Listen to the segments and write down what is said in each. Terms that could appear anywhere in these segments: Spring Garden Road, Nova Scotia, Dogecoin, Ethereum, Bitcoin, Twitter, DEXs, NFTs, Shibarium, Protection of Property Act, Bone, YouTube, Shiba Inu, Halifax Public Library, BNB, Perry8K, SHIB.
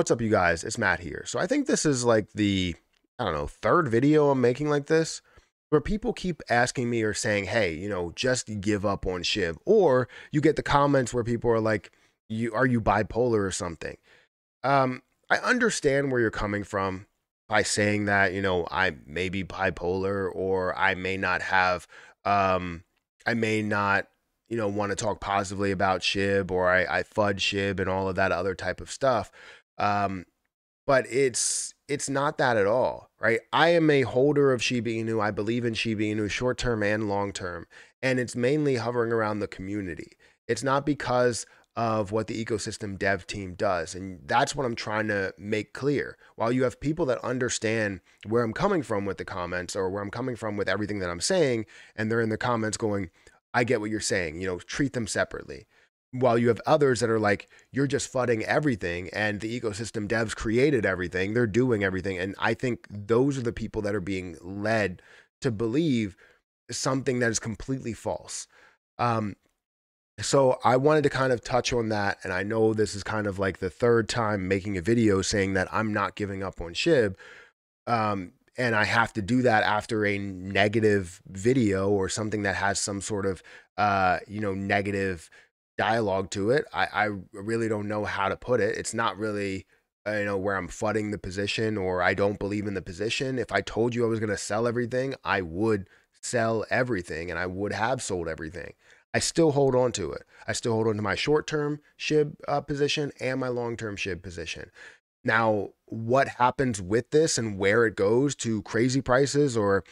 What's up, you guys? It's Matt here. So I think this is like the, I don't know, third video I'm making like this, where people keep asking me or saying, hey, you know, just give up on SHIB. Or you get the comments where people are like, are you bipolar or something? I understand where you're coming from by saying that, you know, I may be bipolar, or I may not have, I may not, you know, want to talk positively about SHIB, or I fudge SHIB and all of that other type of stuff. But it's not that at all, right? I am a holder of Shiba Inu. I believe in Shiba Inu short-term and long-term, and it's mainly hovering around the community. It's not because of what the ecosystem dev team does, and that's what I'm trying to make clear. While you have people that understand where I'm coming from with the comments, or where I'm coming from with everything that I'm saying, and they're in the comments going, I get what you're saying, you know, treat them separately. While you have others that are like, you're just fudding everything, and the ecosystem devs created everything, they're doing everything. And I think those are the people that are being led to believe something that is completely false. So I wanted to kind of touch on that. And I know this is kind of like the third time making a video saying that I'm not giving up on SHIB. And I have to do that after a negative video or something that has some sort of, you know, negative dialogue to it. I really don't know how to put it. It's not really, you know, where I'm fudding the position or I don't believe in the position. If I told you I was going to sell everything, I would sell everything, and I would have sold everything. I still hold on to it. I still hold on to my short-term SHIB position and my long-term SHIB position. Now, what happens with this and where it goes to crazy prices or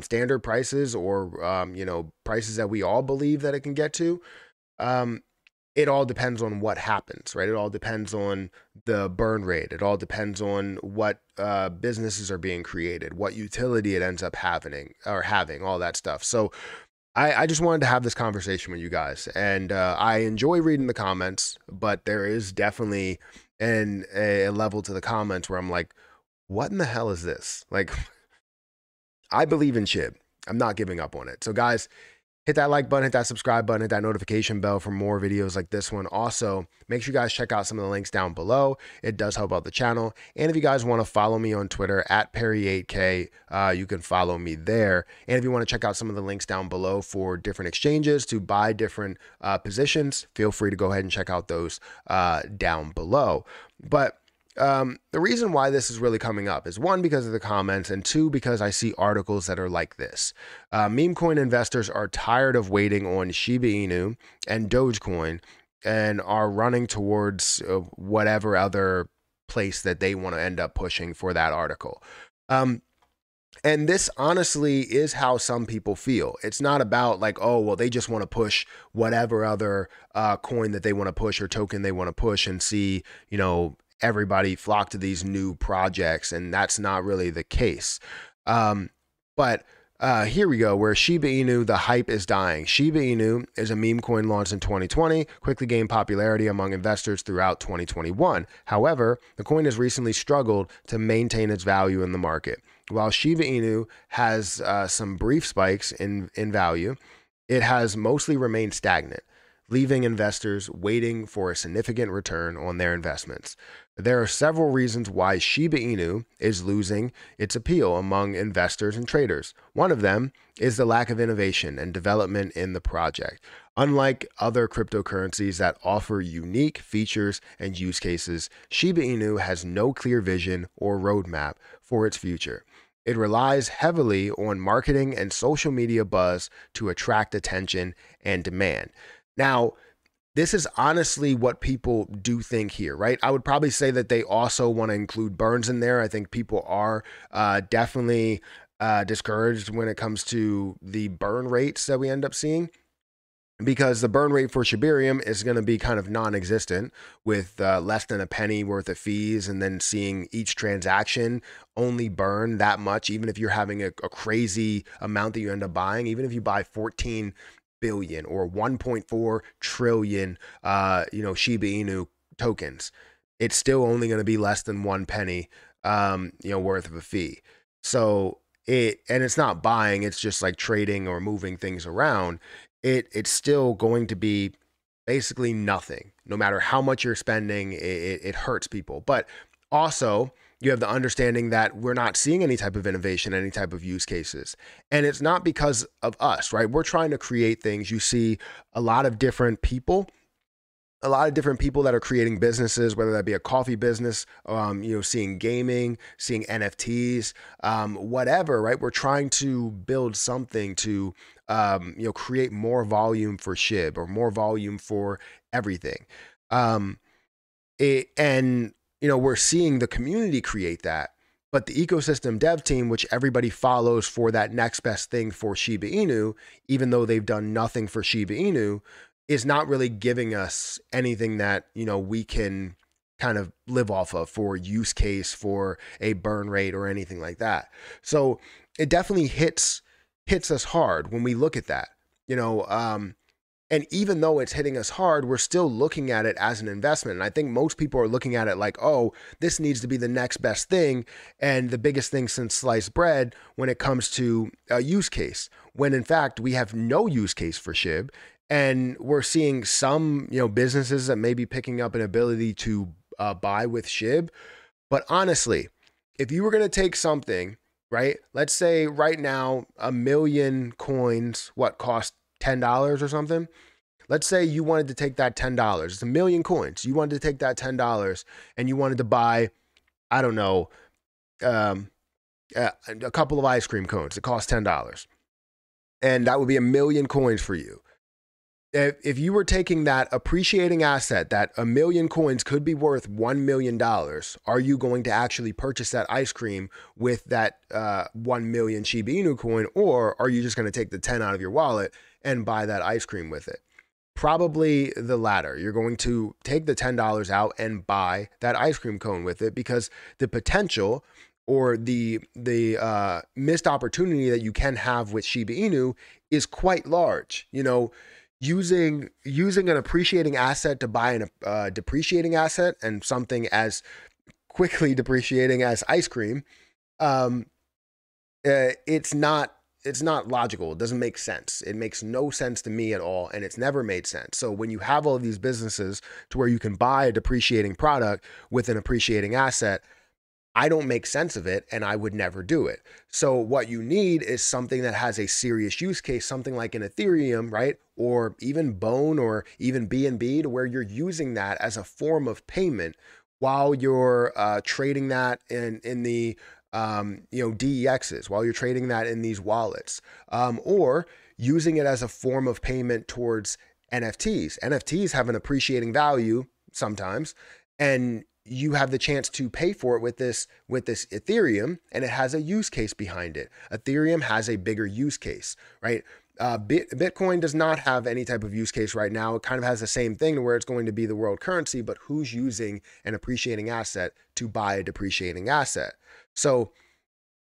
standard prices or, you know, prices that we all believe that it can get to, it all depends on what happens, right? It all depends on the burn rate. It all depends on what businesses are being created, what utility it ends up having, all that stuff. So I just wanted to have this conversation with you guys. And I enjoy reading the comments, but there is definitely a level to the comments where I'm like, what in the hell is this? Like, I believe in SHIB. I'm not giving up on it. So guys, hit that like button, hit that subscribe button, hit that notification bell for more videos like this one. Also, make sure you guys check out some of the links down below. It does help out the channel. And if you guys want to follow me on Twitter at Perry8K, you can follow me there. And if you want to check out some of the links down below for different exchanges to buy different positions, feel free to go ahead and check out those down below. But the reason why this is really coming up is one, because of the comments, and two, because I see articles that are like this. Meme coin investors are tired of waiting on Shiba Inu and Dogecoin and are running towards whatever other place that they want to end up pushing for that article. And this honestly is how some people feel. It's not about like, oh, well, they just want to push whatever other coin that they want to push or token they want to push and see, you know, everybody flock to these new projects, and that's not really the case. But here we go, where Shiba Inu, the hype is dying. Shiba Inu is a meme coin launched in 2020, quickly gained popularity among investors throughout 2021. However, the coin has recently struggled to maintain its value in the market. While Shiba Inu has some brief spikes in value, it has mostly remained stagnant, leaving investors waiting for a significant return on their investments. There are several reasons why Shiba Inu is losing its appeal among investors and traders. One of them is the lack of innovation and development in the project. Unlike other cryptocurrencies that offer unique features and use cases, Shiba Inu has no clear vision or roadmap for its future. It relies heavily on marketing and social media buzz to attract attention and demand. Now, this is honestly what people do think here, right? I would probably say that they also want to include burns in there. I think people are definitely discouraged when it comes to the burn rates that we end up seeing, because the burn rate for Shibarium is going to be kind of non-existent, with less than a penny worth of fees, and then seeing each transaction only burn that much, even if you're having a crazy amount that you end up buying. Even if you buy 14 billion or 1.4 trillion, you know, Shiba Inu tokens, it's still only going to be less than 1 penny, you know, worth of a fee. So it's not buying, it's just like trading or moving things around. It's still going to be basically nothing. No matter how much you're spending, it hurts people. But Also, you have the understanding that we're not seeing any type of innovation, any type of use cases. And it's not because of us, right? We're trying to create things. You see a lot of different people, that are creating businesses, whether that be a coffee business, seeing gaming, seeing NFTs, whatever, right? We're trying to build something to, create more volume for SHIB or more volume for everything. We're seeing the community create that, but the ecosystem dev team, which everybody follows for that next best thing for Shiba Inu, even though they've done nothing for Shiba Inu, is not really giving us anything that, we can kind of live off of for use case, for a burn rate or anything like that. So it definitely hits us hard when we look at that, and even though it's hitting us hard, we're still looking at it as an investment. And I think most people are looking at it like, oh, this needs to be the next best thing and the biggest thing since sliced bread when it comes to a use case, when in fact we have no use case for SHIB. And we're seeing some businesses that may be picking up an ability to buy with SHIB. But honestly, if you were going to take something, right, let's say right now, 1 million coins, what cost $10 or something. Let's say you wanted to take that $10. It's 1 million coins. You wanted to take that $10 and you wanted to buy, I don't know, a couple of ice cream cones. It costs $10. And that would be 1 million coins for you. If you were taking that appreciating asset that 1 million coins could be worth $1 million, are you going to actually purchase that ice cream with that 1 million Shiba Inu coin, or are you just going to take the 10 out of your wallet and buy that ice cream with it? Probably the latter. You're going to take the $10 out and buy that ice cream cone with it, because the potential or the missed opportunity that you can have with Shiba Inu is quite large. Using an appreciating asset to buy a depreciating asset, and something as quickly depreciating as ice cream, it's not logical. It doesn't make sense. It makes no sense to me at all, and it's never made sense. So when you have all of these businesses to where you can buy a depreciating product with an appreciating asset, I don't make sense of it, and I would never do it. So what you need is something that has a serious use case, something like an Ethereum, right? Or even Bone or even BNB, to where you're using that as a form of payment while you're trading that in the DEXs, while you're trading that in these wallets, or using it as a form of payment towards NFTs. NFTs have an appreciating value sometimes, and you have the chance to pay for it with this Ethereum, and it has a use case behind it. Ethereum has a bigger use case, right? Bitcoin does not have any type of use case right now. It kind of has the same thing, where it's going to be the world currency, but who's using an appreciating asset to buy a depreciating asset? So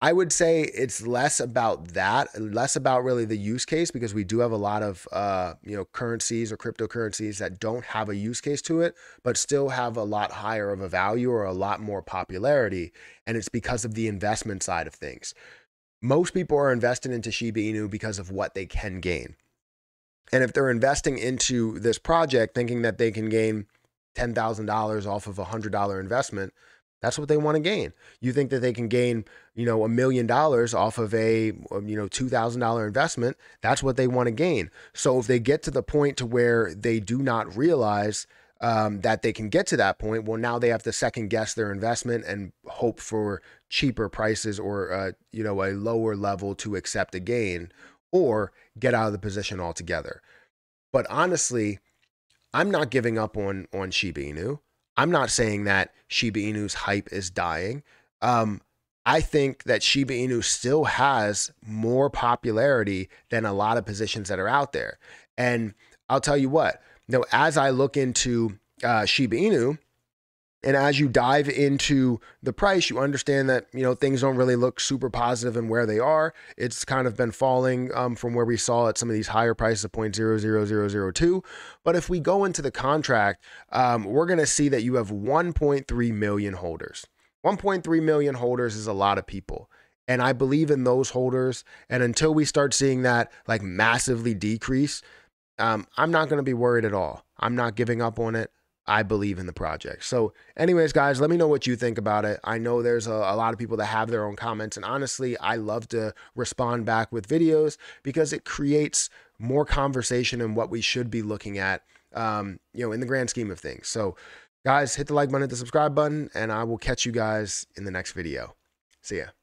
I would say it's less about that, less about really the use case, because we do have a lot of currencies or cryptocurrencies that don't have a use case to it, but still have a lot higher of a value or a lot more popularity. And it's because of the investment side of things. Most people are invested into Shiba Inu because of what they can gain. And if they're investing into this project thinking that they can gain $10,000 off of a $100 investment, that's what they want to gain. You think that they can gain, $1 million off of a, $2,000 investment. That's what they want to gain. So if they get to the point to where they do not realize that they can get to that point, well, now they have to second guess their investment and hope for cheaper prices or, a lower level to accept a gain, or get out of the position altogether. But honestly, I'm not giving up on Shiba Inu. I'm not saying that Shiba Inu's hype is dying. I think that Shiba Inu still has more popularity than a lot of positions that are out there. And I'll tell you what, as I look into Shiba Inu, and as you dive into the price, you understand that, things don't really look super positive in where they are. It's kind of been falling from where we saw at some of these higher prices of 0.00002. But if we go into the contract, we're going to see that you have 1.3 million holders. 1.3 million holders is a lot of people. And I believe in those holders. And until we start seeing that like massively decrease, I'm not going to be worried at all. I'm not giving up on it. I believe in the project. So anyways, guys, let me know what you think about it. I know there's a lot of people that have their own comments, and honestly, I love to respond back with videos because it creates more conversation and what we should be looking at, you know, in the grand scheme of things. So guys, hit the like button, hit the subscribe button, and I will catch you guys in the next video. See ya.